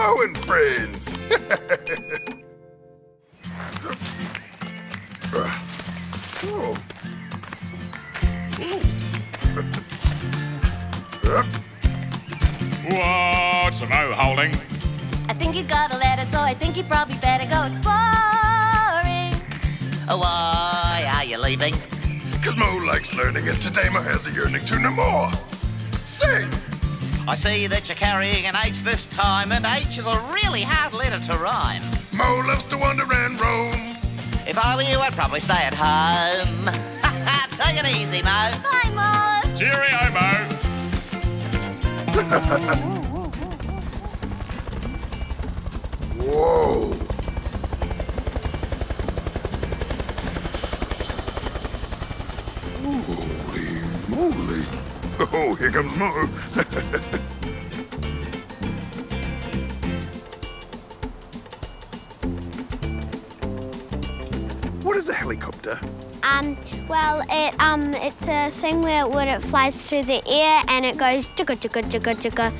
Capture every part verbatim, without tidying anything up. Moe and Friends. Whoa. What's Moe holding? I think he's got a letter, so I think he probably better go exploring. Oh, why are you leaving? Because Moe likes learning, and today Moe has a yearning to know more. Sing! I see that you're carrying an H this time, and H is a really hard letter to rhyme. Moe loves to wander and roam. If I were you, I'd probably stay at home. Take it easy, Moe. Bye, Moe. Cheerio, Moe. Whoa! Holy moly! Oh, here comes Moe! What is a helicopter? Um, well, it um, it's a thing where it, where it flies through the air and it goes chugga chugga chugga chugga.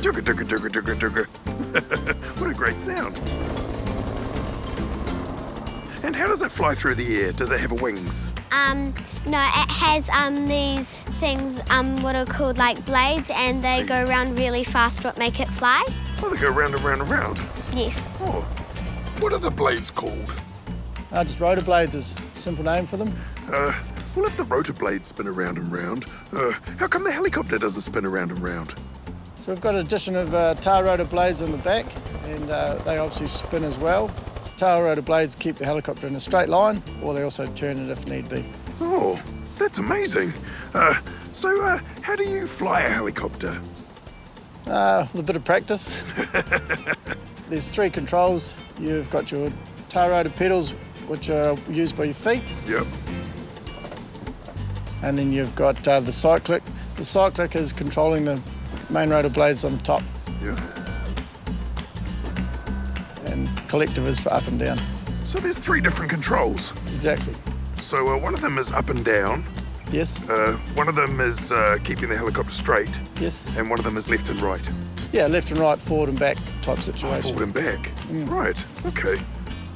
Chugga chugga chugga chugga chugga. What a great sound. And how does it fly through the air? Does it have wings? Um, no, it has um, these things, um, what are called like blades, and they blades. go around really fast, what make it fly. Oh, they go round and round and round? Yes. Oh, what are the blades called? Uh, just rotor blades is a simple name for them. Uh, well, if the rotor blades spin around and round, uh, how come the helicopter doesn't spin around and round? So we've got an addition of uh, tail rotor blades in the back, and uh, they obviously spin as well. Tail rotor blades keep the helicopter in a straight line, or they also turn it if need be. Oh, that's amazing. Uh, so uh, how do you fly a helicopter? Uh, with a bit of practice. There's three controls. You've got your tail rotor pedals, which are used by your feet. Yep. And then you've got uh, the cyclic. The cyclic is controlling the main rotor blades on the top. Yeah. And collective is for up and down. So there's three different controls. Exactly. So uh, one of them is up and down. Yes. Uh, one of them is uh, keeping the helicopter straight. Yes. And one of them is left and right. Yeah, left and right, forward and back type situation. Oh, forward and back. Mm. Right. Okay.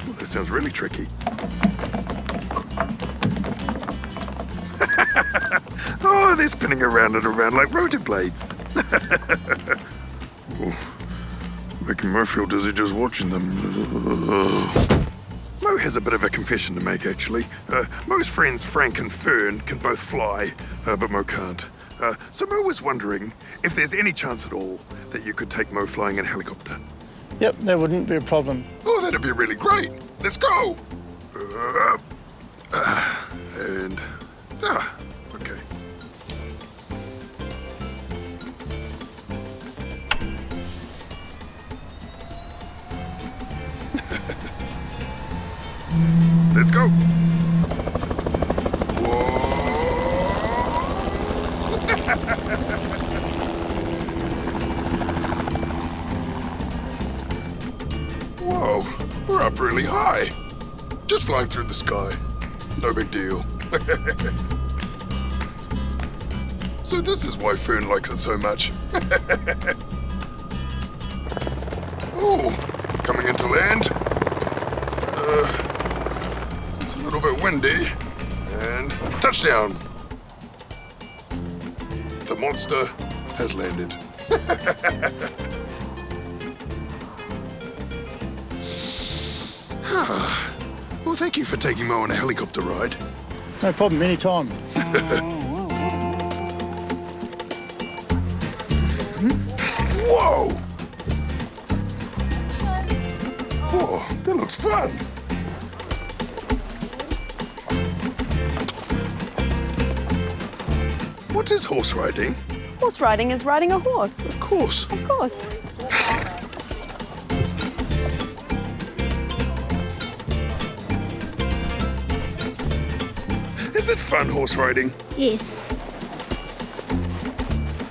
Well, that sounds really tricky. Oh, they're spinning around and around like rotor blades. Oh, making Moe feel dizzy just watching them. Moe has a bit of a confession to make, actually. Uh, Moe's friends Frank and Fern can both fly, uh, but Moe can't. Uh, so Moe was wondering if there's any chance at all that you could take Moe flying in a helicopter. Yep, that wouldn't be a problem. Oh, that'd be really great. Let's go. Uh, uh, and... Ah. Uh, Let's go. Whoa. Whoa, we're up really high. Just flying through the sky. No big deal. So this is why Fern likes it so much. Oh, coming into land. Uh... A little bit windy, and touchdown! The monster has landed. Well, thank you for taking Moe on a helicopter ride. No problem, any time. Whoa! Whoa, that looks fun! What is horse riding? Horse riding is riding a horse. Of course. Of course. Is it fun, horse riding? Yes.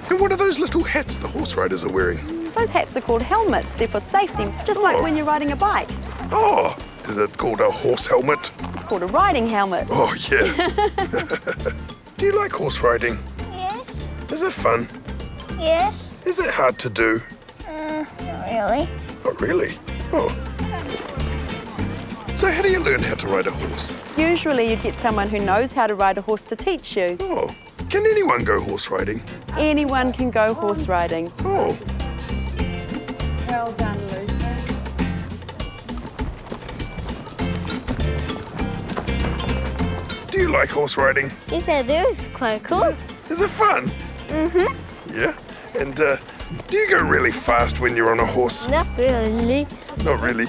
And what are those little hats the horse riders are wearing? Those hats are called helmets. They're for safety, just oh. like when you're riding a bike. Oh, is it called a horse helmet? It's called a riding helmet. Oh, yeah. Do you like horse riding? Yes. Is it fun? Yes. Is it hard to do? Uh, Not really. Not really? Oh. So how do you learn how to ride a horse? Usually you'd get someone who knows how to ride a horse to teach you. Oh. Can anyone go horse riding? Anyone can go horse riding. Oh. Well done, Lucy. Do you like horse riding? Yes, I do. It's quite cool. Is it fun? Mm-hmm. Yeah? And uh, do you go really fast when you're on a horse? Not really. Not really?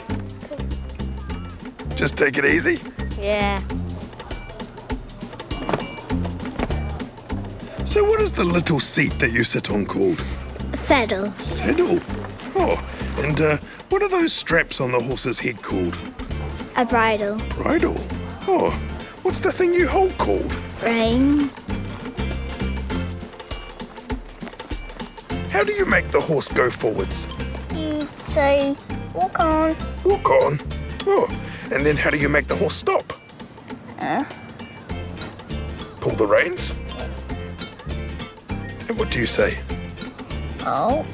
Just take it easy? Yeah. So what is the little seat that you sit on called? Saddle. Saddle? Oh, and uh, what are those straps on the horse's head called? A bridle. Bridle? Oh, what's the thing you hold called? Reins. How do you make the horse go forwards? You say, walk on. Walk on? Oh, and then how do you make the horse stop? Uh. Pull the reins? And what do you say? Halt.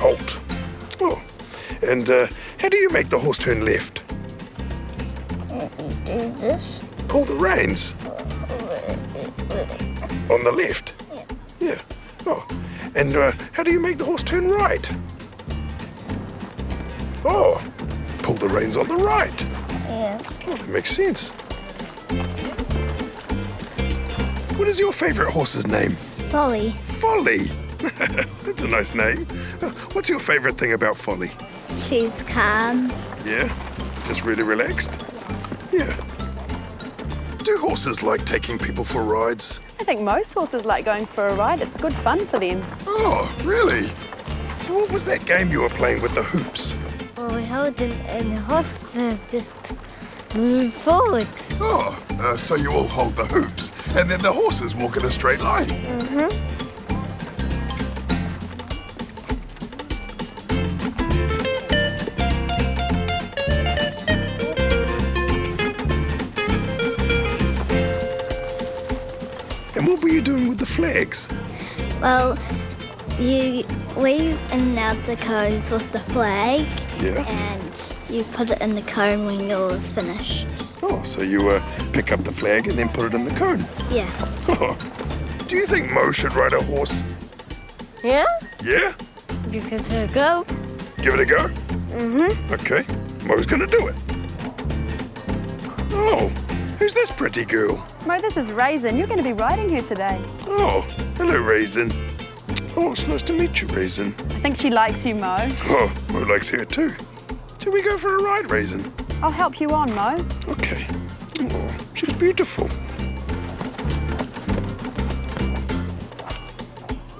Halt. Oh. And uh, how do you make the horse turn left? You do this. Pull the reins. On the left? Yeah. Yeah. Oh. And uh, how do you make the horse turn right? Oh. Pull the reins on the right. Yeah. Oh, that makes sense. What is your favourite horse's name? Folly. Folly? That's a nice name. What's your favourite thing about Folly? She's calm. Yeah? Just really relaxed? Yeah. Do horses like taking people for rides? I think most horses like going for a ride. It's good fun for them. Oh, really? So what was that game you were playing with the hoops? Well, we held them and the horses just move forwards. Oh, uh, so you all hold the hoops and then the horses walk in a straight line. Mm-hmm. Flags? Well, you weave in and out the cones with the flag, yeah, and you put it in the cone when you're finished. Oh, so you uh, pick up the flag and then put it in the cone? Yeah. Oh. Do you think Moe should ride a horse? Yeah. Yeah? You can give it a go. Give it a go? Mm-hmm. Okay, Moe's gonna do it. Oh. Who's this pretty girl? Moe, this is Raisin. You're going to be riding her today. Oh, hello, Raisin. Oh, it's nice to meet you, Raisin. I think she likes you, Moe. Oh, Moe likes her too. Shall we go for a ride, Raisin? I'll help you on, Moe. Okay. Oh, she's beautiful.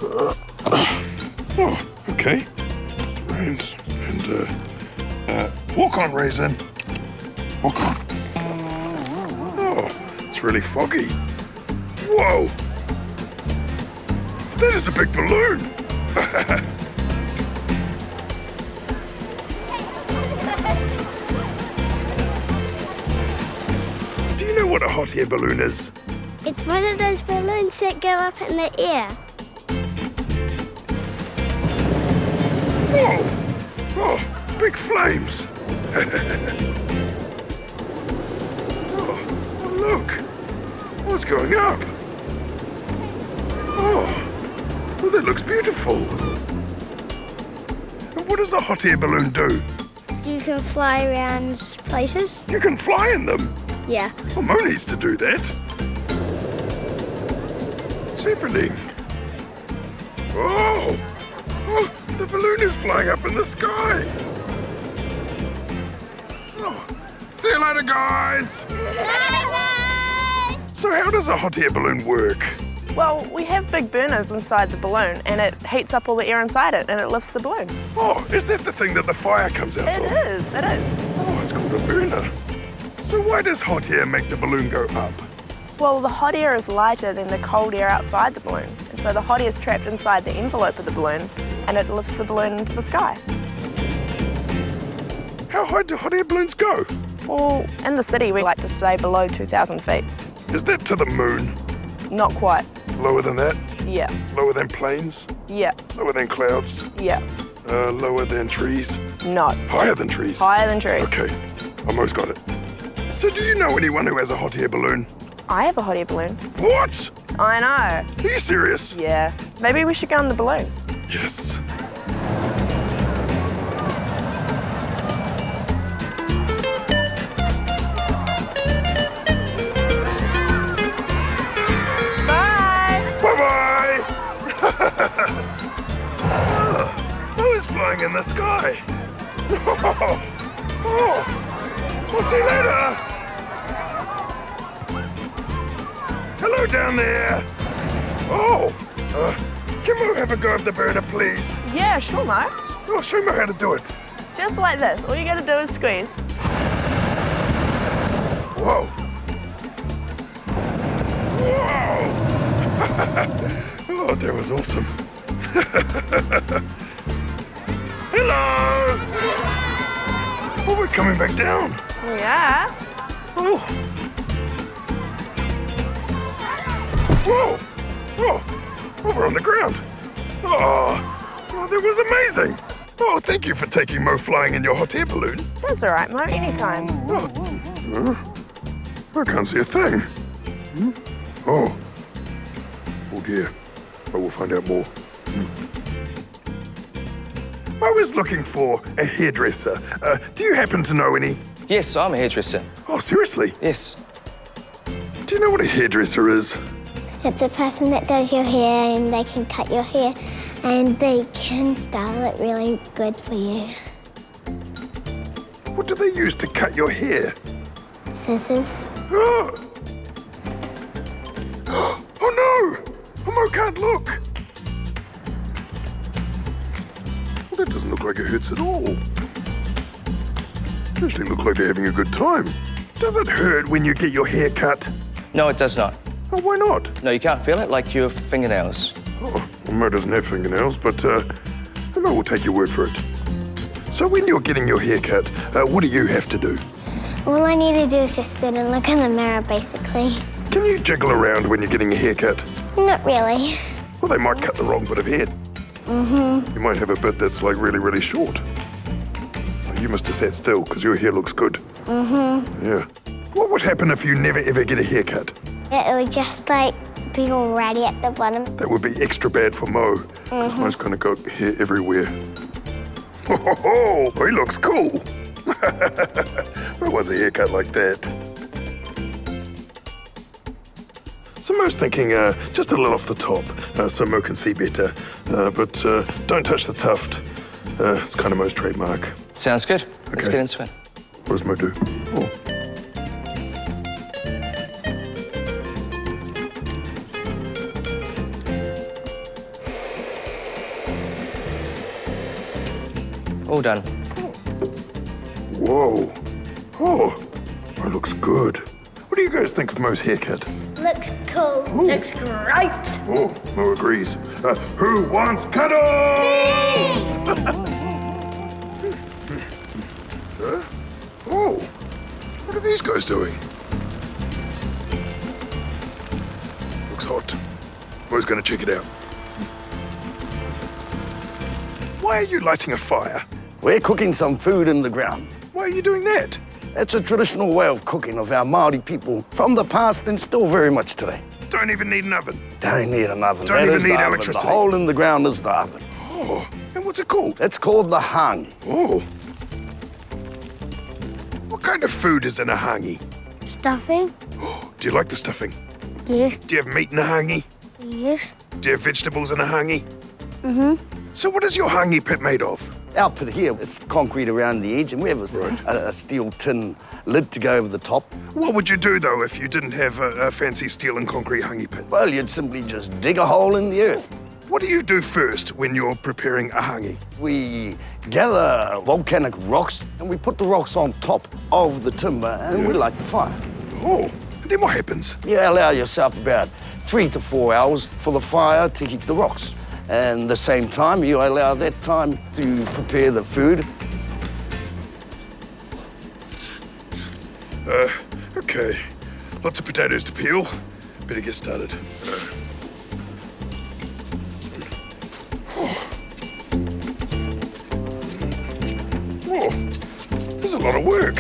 Oh, okay. And, and uh, uh, walk on, Raisin. Walk on. It's really foggy. Whoa! That is a big balloon! Do you know what a hot air balloon is? It's one of those balloons that go up in the air. Whoa! Oh, big flames! Look! What's going up? Oh, well, that looks beautiful. And what does the hot air balloon do? You can fly around places. You can fly in them? Yeah. Well, Moe needs to do that. What's happening? Oh! Oh, the balloon is flying up in the sky. Oh. See you later, guys! Bye-bye! So how does a hot air balloon work? Well, we have big burners inside the balloon and it heats up all the air inside it and it lifts the balloon. Oh, is that the thing that the fire comes out of? It is, it is. Oh, it's called a burner. So why does hot air make the balloon go up? Well, the hot air is lighter than the cold air outside the balloon. And so the hot air is trapped inside the envelope of the balloon and it lifts the balloon into the sky. How high do hot air balloons go? Well, in the city we like to stay below two thousand feet. Is that to the moon? Not quite. Lower than that? Yeah. Lower than planes? Yeah. Lower than clouds? Yeah. Uh, lower than trees? No. Higher than trees? Higher than trees. Okay, I almost got it. So do you know anyone who has a hot air balloon? I have a hot air balloon. What? I know. Are you serious? Yeah. Maybe we should go on the balloon. Yes. Flying in the sky. Oh, oh, we'll see you later. Hello down there. Oh, uh, can Moe have a go of the burner, please? Yeah, sure, Moe. Oh, show Moe how to do it. Just like this. All you gotta do is squeeze. Whoa. Whoa. Oh, that was awesome. Hello! Oh, we're coming back down. Yeah. Oh. Whoa! Oh, oh, we're on the ground. Oh, oh, that was amazing. Oh, thank you for taking Moe flying in your hot air balloon. That's all right, Moe, anytime. Oh. Oh, I can't see a thing. Hmm? Oh. Oh, dear. Oh, we'll find out more. Hmm. I was looking for a hairdresser. Uh, do you happen to know any? Yes, I'm a hairdresser. Oh, seriously? Yes. Do you know what a hairdresser is? It's a person that does your hair and they can cut your hair and they can style it really good for you. What do they use to cut your hair? Scissors. Oh, oh no! Moe can't look! That doesn't look like it hurts at all. It actually looks like they're having a good time. Does it hurt when you get your hair cut? No, it does not. Oh, why not? No, you can't feel it like your fingernails. Oh, well, Moe doesn't have fingernails, but uh, Moe will take your word for it. So when you're getting your hair cut, uh, what do you have to do? All I need to do is just sit and look in the mirror, basically. Can you jiggle around when you're getting a haircut? Not really. Well, they might cut the wrong bit of hair. Mm-hmm. You might have a bit that's like really, really short. You must have sat still because your hair looks good. Mm-hmm. Yeah. What would happen if you never ever get a haircut? It would just like be all ratty at the bottom. That would be extra bad for Moe because mm-hmm. Moe's kind of got hair everywhere. Oh, ho, ho, ho, he looks cool. Moe wants a haircut like that. So Moe's thinking uh, just a little off the top, uh, so Moe can see better. Uh, but uh, don't touch the tuft. Uh, it's kind of Moe's trademark. Sounds good. Okay. Let's get into it. What does Moe do? Oh. All done. Whoa. Oh, Moe looks good. What do you guys think of Moe's haircut? Looks cool. Ooh. Looks great. Oh, Moe agrees. Uh, who wants cuddles? Huh? Oh, what are these guys doing? Looks hot. Moe's going to check it out. Why are you lighting a fire? We're cooking some food in the ground. Why are you doing that? It's a traditional way of cooking of our Māori people from the past and still very much today. Don't even need an oven. Don't need an oven. Don't that even is need the electricity. Oven. The hole in the ground is the oven. Oh, and what's it called? It's called the hāngi. Oh. What kind of food is in a hāngi? Stuffing. Oh, do you like the stuffing? Yes. Do you have meat in a hāngi? Yes. Do you have vegetables in a hāngi? Mm-hmm. So what is your hāngi pit made of? Our pit here is concrete around the edge and we have a, right. a, a steel tin lid to go over the top. What would you do, though, if you didn't have a, a fancy steel and concrete hāngi pit? Well, you'd simply just dig a hole in the earth. What do you do first when you're preparing a hāngi? We gather volcanic rocks and we put the rocks on top of the timber and yeah. we light the fire. Oh, and then what happens? You allow yourself about three to four hours for the fire to heat the rocks. And the same time, you allow that time to prepare the food. Uh, okay. Lots of potatoes to peel. Better get started. Uh. Oh. Oh, there's a lot of work.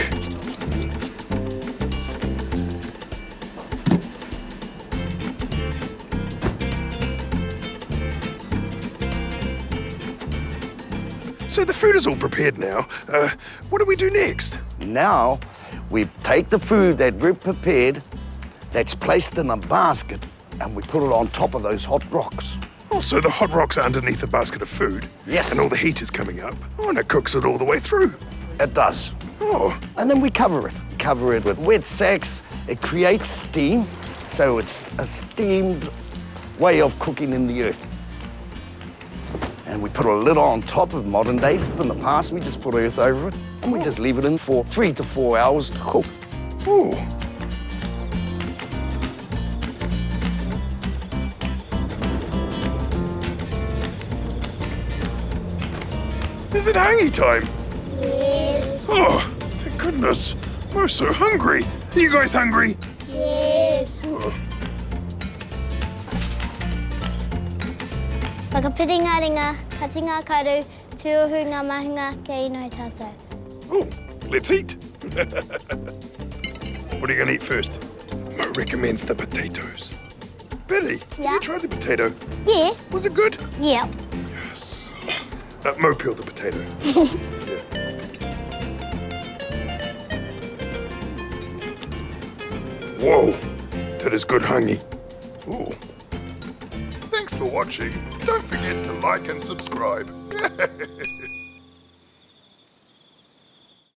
So the food is all prepared now. Uh, what do we do next? Now, we take the food that we've prepared, that's placed in a basket, and we put it on top of those hot rocks. Oh, so the hot rocks are underneath the basket of food? Yes. And all the heat is coming up. Oh, and it cooks it all the way through. It does. Oh. And then we cover it. Cover it with wet sacks. It creates steam, so it's a steamed way of cooking in the earth. And we put a lid on top of modern days. In the past, we just put earth over it, and we just leave it in for three to four hours to cook. Ooh. Is it hāngi time? Yes. Oh, thank goodness. We're so hungry. Are you guys hungry? Yes. Oh. Whakapiti ringa, kati ngā karu, tuohu ngā mahinga ke ino tātou. Oh, let's eat. What are you going to eat first? Moe recommends the potatoes. Betty, yeah. Did you try the potato? Yeah. Was it good? Yeah. Yes. Uh, Moe peeled the potato. Yeah. Whoa, that is good hāngi. Ooh. Thanks for watching. Don't forget to like and subscribe.